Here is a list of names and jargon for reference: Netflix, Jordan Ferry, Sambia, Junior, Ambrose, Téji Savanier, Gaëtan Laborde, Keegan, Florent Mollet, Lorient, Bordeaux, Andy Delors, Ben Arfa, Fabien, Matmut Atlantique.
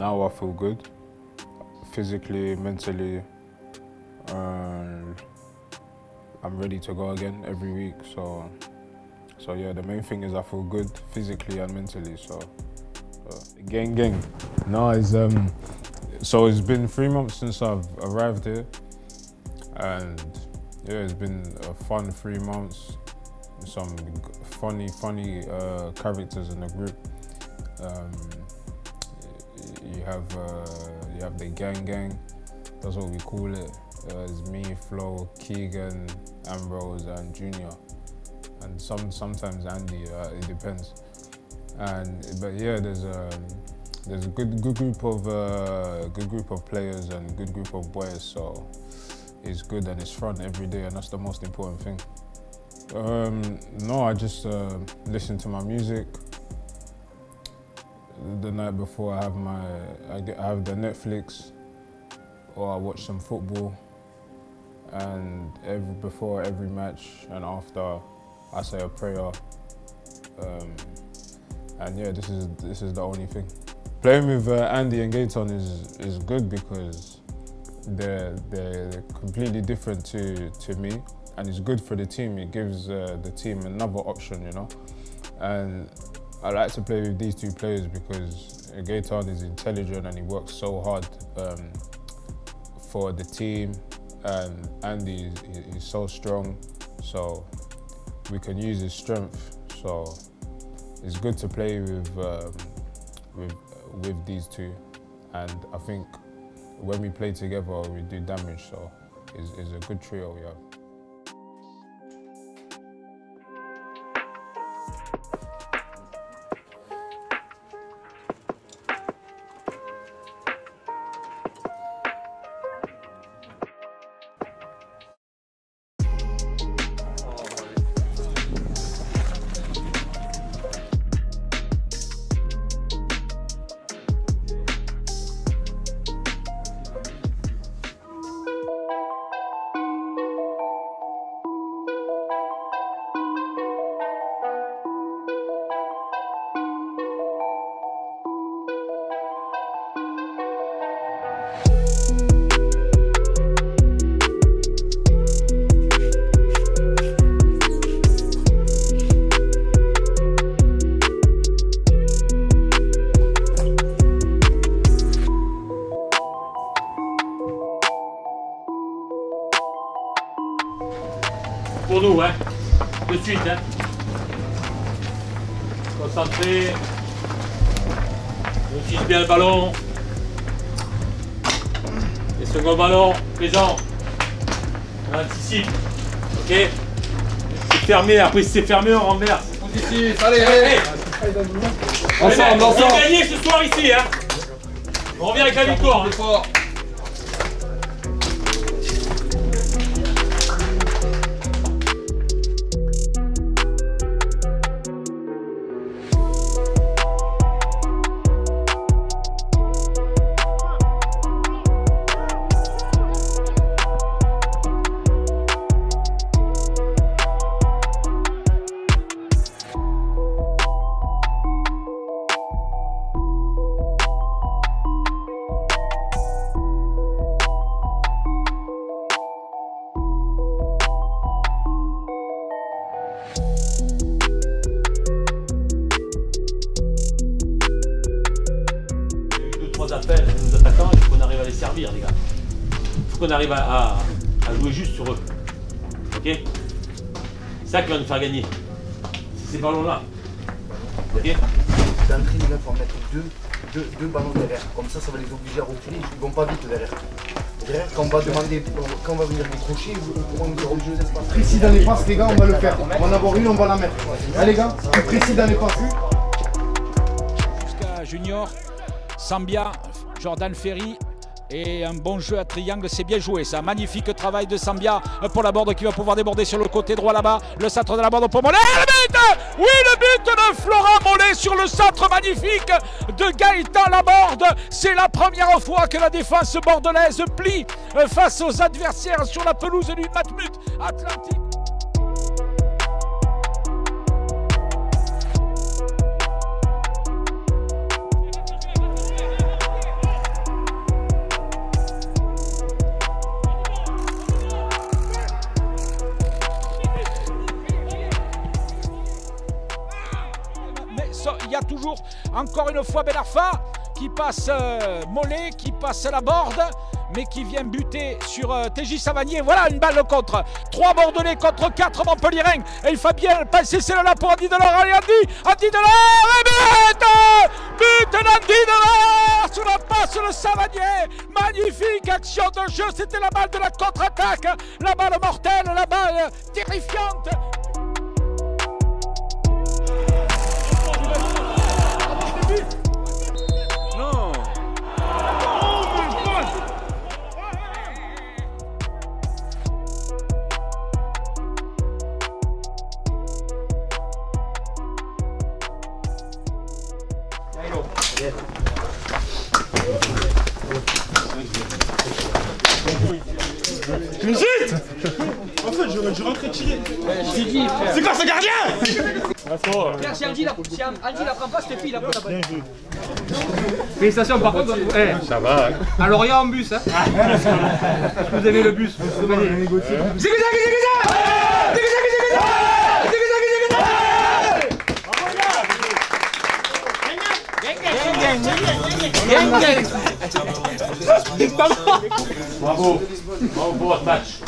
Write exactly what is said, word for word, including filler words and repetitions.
Now I feel good, physically, mentally. And I'm ready to go again every week. So, so yeah, the main thing is I feel good physically and mentally. So, so. gang, gang. No, it's um. So it's been three months since I've arrived here, and yeah, it's been a fun three months. Some funny, funny uh, characters in the group. Um, you have uh, you have the gang, gang. That's what we call it. Uh, it's me, Flo, Keegan, Ambrose, and Junior, and some sometimes Andy. Uh, it depends. And but yeah, there's a there's a good good group of uh, good group of players and good group of boys. So it's good and it's fun every day, and that's the most important thing. Um, no, I just uh, listen to my music. The night before, I have my I, get, I have the Netflix, or I watch some football. And every, before every match and after, I say a prayer. Um, and yeah, this is this is the only thing. Playing with uh, Andy and Gaëtan is is good because they're they're completely different to to me, and it's good for the team. It gives uh, the team another option, you know. And I like to play with these two players because Gaëtan is intelligent and he works so hard um, for the team. And Andy is, is so strong, so we can use his strength. So it's good to play with um, with with these two, and I think when we play together, we do damage. So it's, it's a good trio, yeah. Pour nous, hein, de suite, hein. Concentré. On fiche bien le ballon. Et second ballon, présent. On anticipe. Ok. C'est fermé, après si c'est fermé, on renverse. On anticipe, allez, allez. Ensemble, ensemble. On va gagner ce soir ici, hein. On revient avec la victoire. Hein. Appels de nos attaquants, il faut qu'on arrive à les servir, les gars. Il faut qu'on arrive à, à, à jouer juste sur eux. Ok? C'est ça qui va nous faire gagner. C'est ces ballons-là. Ok? D'entrée, il faut mettre deux, deux, deux ballons derrière. Comme ça, ça va les obliger à reculer. Ils vont pas vite derrière. Derrière, quand on va demander, quand on va venir les crochets, ils pourront nous rejouer l'espace. Précis dans les passes, les gars, on va le faire. On va en avoir une, on va la mettre. Allez, les gars, précis dans les passes. Jusqu'à Junior. Sambia, Jordan Ferry et un bon jeu à triangle, c'est bien joué ça. Magnifique travail de Sambia pour Laborde qui va pouvoir déborder sur le côté droit là-bas. Le centre de Laborde pour Mollet, le but! Oui, le but de Florent Mollet sur le centre magnifique de Gaëtan Laborde. C'est la première fois que la défense bordelaise plie face aux adversaires sur la pelouse du Matmut Atlantique. Yeah. course. Encore une fois Ben Arfa qui passe euh, Mollet, qui passe Laborde, mais qui vient buter sur euh, Téji Savanier. Voilà une balle de contre. trois Bordelais contre quatre Montpellierin. Et Fabien passe c'est là pour Andy Delors. Allez Andy, Andy Delors, et but But Andy Delors sur la passe de Savanier. Magnifique action de jeu. C'était la balle de la contre-attaque. La balle mortelle, la balle terrifiante. Mais zut! En fait, je, je rentrais tirer. Je t'ai dit, frère. C'est quoi ce gardien? Frère, si Andy la, si Andy la prend pas, cette fille la prend la bonne. Félicitations, par contre, hey, ça va. À Lorient en bus, hein. Vous avez le bus, vous vous souvenez. C'est bizarre, c'est bizarre! Bravo, bravo pour votre match.